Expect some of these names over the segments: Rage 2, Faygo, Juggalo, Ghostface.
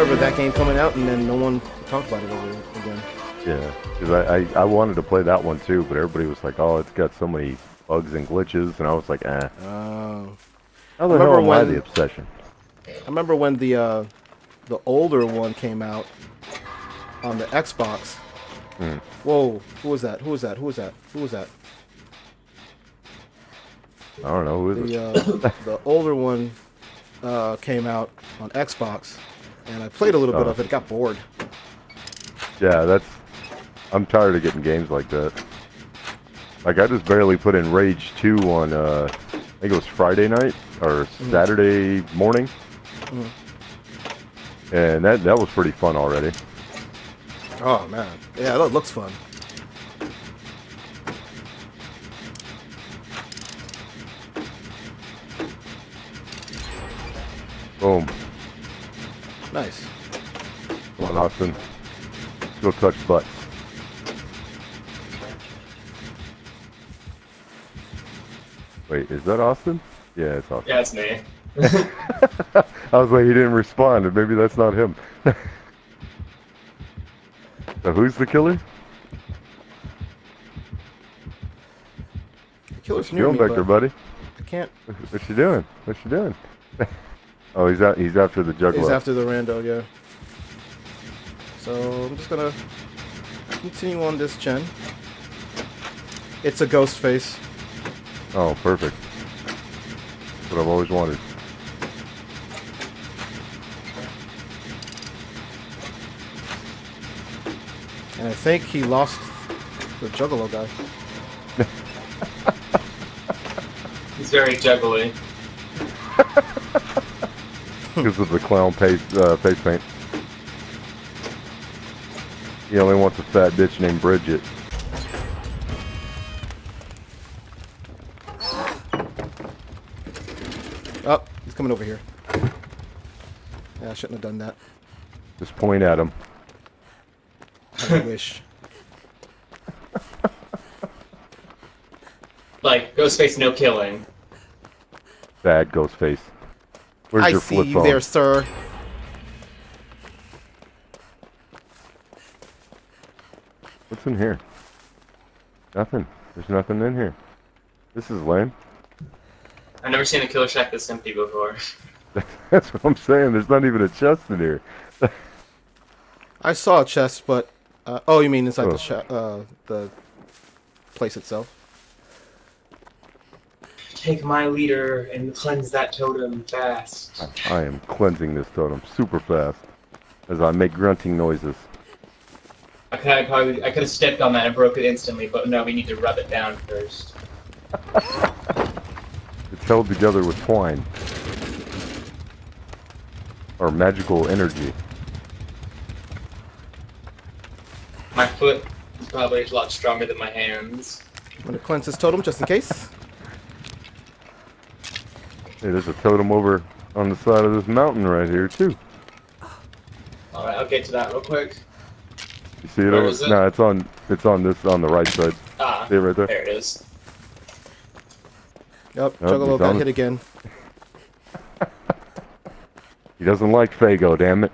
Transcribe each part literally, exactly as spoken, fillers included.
remember that game coming out and then no one talked about it over again. Yeah, because I, I, I wanted to play that one too, but everybody was like, oh, it's got so many bugs and glitches, and I was like, eh. Oh. How the hell am I the obsession? I remember when the uh, the older one came out on the Xbox. Mm. Whoa, who was that? Who was that? Who was that? Who was that? I don't know. Who is the, it? Uh, the older one uh, came out on Xbox, and I played a little oh. bit of it. Got bored. Yeah, that's... I'm tired of getting games like that. Like, I just barely put in Rage two on, uh, I think it was Friday night, or mm. Saturday morning. Mm. And that, that was pretty fun already. Oh, man. Yeah, that looks fun. Boom. Nice. Come on, Austin. Go touch butts. Wait, is that Austin? Yeah, it's Austin. Yeah, it's me. I was like, he didn't respond, and maybe that's not him. So who's the killer? The killer's near me, back there, buddy? I can't. What you doing? What you doing? Oh, he's out. He's after the juggler. He's after the rando, yeah. So I'm just gonna continue on this gen. It's a Ghostface. Oh, perfect. That's what I've always wanted. And I think he lost the juggalo guy. He's very juggly. Because of the clown face, uh, face paint. He only wants a fat bitch named Bridget. Oh, he's coming over here. Yeah, I shouldn't have done that. Just point at him. I wish. Like, Ghostface, no killing. Bad Ghostface. Where's I your flip see you phone? There, sir. What's in here? Nothing. There's nothing in here. This is lame. I've never seen a killer shack this empty before. That's what I'm saying. There's not even a chest in here. I saw a chest, but... Uh, oh, you mean inside oh. the, sh uh, the place itself? Take my leader and cleanse that totem fast. I, I am cleansing this totem super fast as I make grunting noises. Okay, I, probably, I could have stepped on that and broke it instantly, but no, we need to rub it down first. It's held together with twine. Or magical energy. My foot is probably a lot stronger than my hands. I'm going to cleanse this totem just in case. Hey, there's a totem over on the side of this mountain right here, too. Alright, I'll get to that real quick. You see it Where over? It? No, it's on. It's on this on the right side. Ah, see it right there. There it is. Yep, oh, Juggalo got hit again. He doesn't like Faygo, damn it.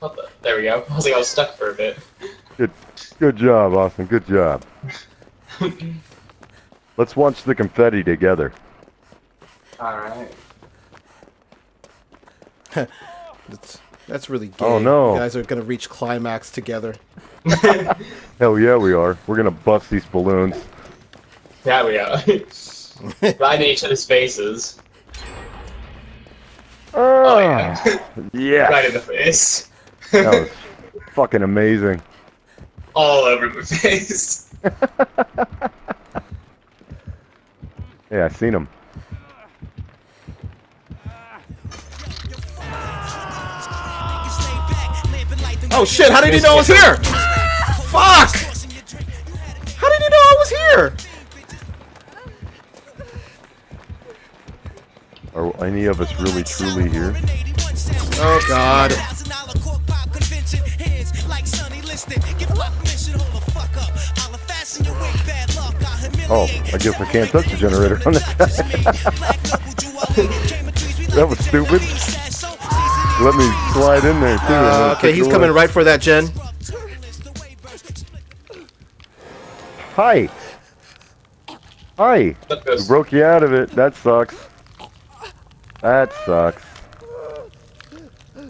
What the? There we go. I was like, I was stuck for a bit. Good, good job, Austin. Good job. Let's watch the confetti together. Alright. that's, that's really gay. Oh no. You guys are gonna reach climax together. Hell yeah we are. We're gonna bust these balloons. Yeah we are. Riding each other's faces. Uh, oh yeah. Yeah. Right in the face. That was fucking amazing. All over my face. Yeah, I seen him. Oh shit, how did he know I was here? Fuck! How did he know I was here? Are any of us really truly here? Oh god. Oh, I guess I can't touch the generator on that. That was stupid. Let me slide in there, too. Uh, okay, he's coming right for that, Jen. Hi. Hi. We broke you out of it. That sucks. That sucks.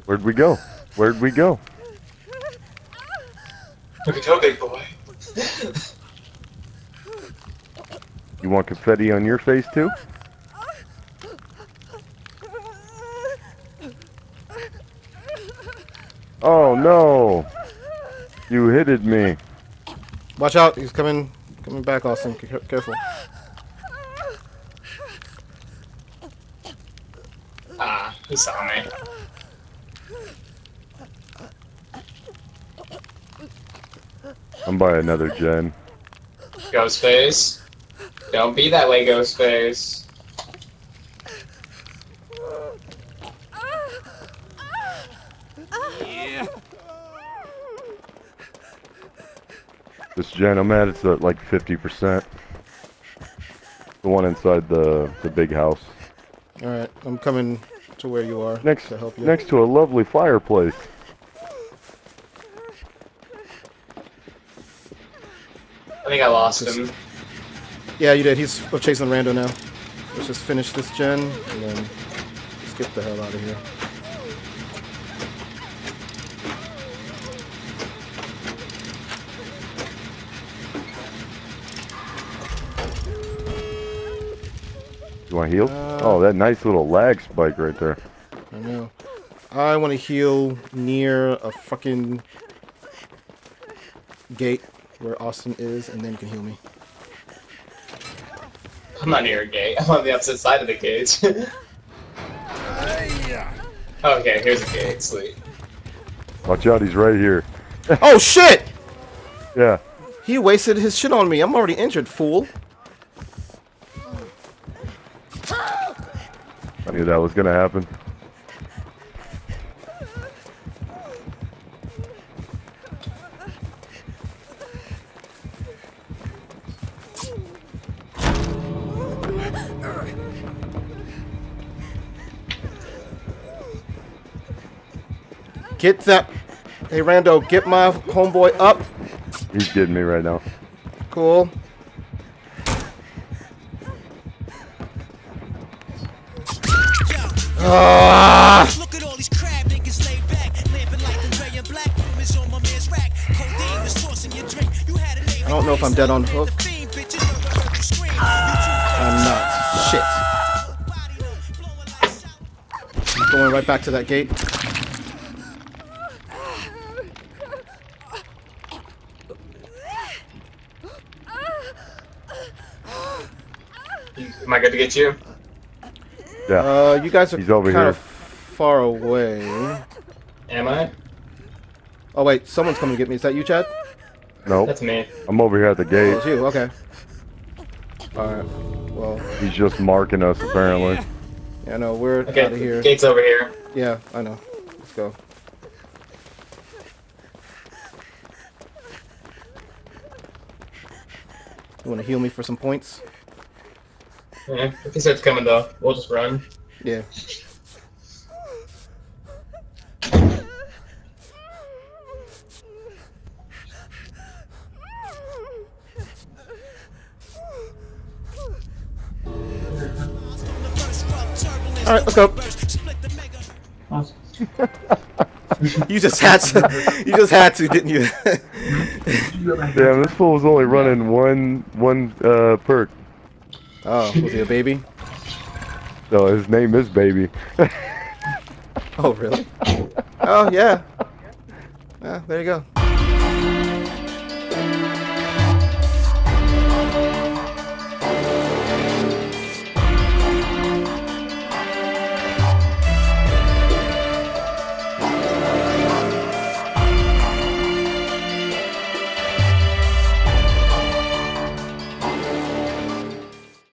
Where'd we go? Where'd we go? Look at your big boy. You want confetti on your face too? Oh no! You hitted me. Watch out! He's coming, coming back, Austin. Careful. Ah, he saw me. I'm by another Jen. Ghostface. Don't be that way, Ghostface. Yeah. This Jen I'm at, it's at like fifty percent. The one inside the, the big house. Alright, I'm coming to where you are next, to help you. Next to a lovely fireplace. I think I lost him. Yeah, you did. He's chasing Rando now. Let's just finish this gen and then just get the hell out of here. You want to heal? Uh, oh, that nice little lag spike right there. I know. I want to heal near a fucking gate where Austin is, and then you can heal me. I'm not near a gate. I'm on the opposite side of the cage. Okay, here's a gate. Sweet. Watch out, he's right here. Oh, shit! Yeah. He wasted his shit on me. I'm already injured, fool. I knew that was gonna happen. Get that. Hey, Rando, get my homeboy up. He's getting me right now. Cool. Ah! Look at all these crab niggas laid back, lamping like the gray and black room is on my man's rack. Codeine was sourcing your drink. You had a name. I don't know if I'm dead on hook. I'm not. Shit. I'm going right back to that gate. Am I good to get you? Yeah. Uh, you guys are kind of far away. Am I? Oh wait, someone's coming to get me. Is that you, Chad? No. That's me. I'm over here at the gate. Oh, it's you. Okay. All right. Well. He's just marking us apparently. Yeah, no, we're okay, out of here. Gate's over here. Yeah, I know. Let's go. You want to heal me for some points? Yeah, if he starts coming though, we'll just run. Yeah. Alright, let's go. Awesome. You just had to, you just had to, didn't you? Damn, this fool was only running one, one uh, perk. Oh, was he a baby? No, his name is Baby. Oh, really? Oh, yeah. Yeah, there you go.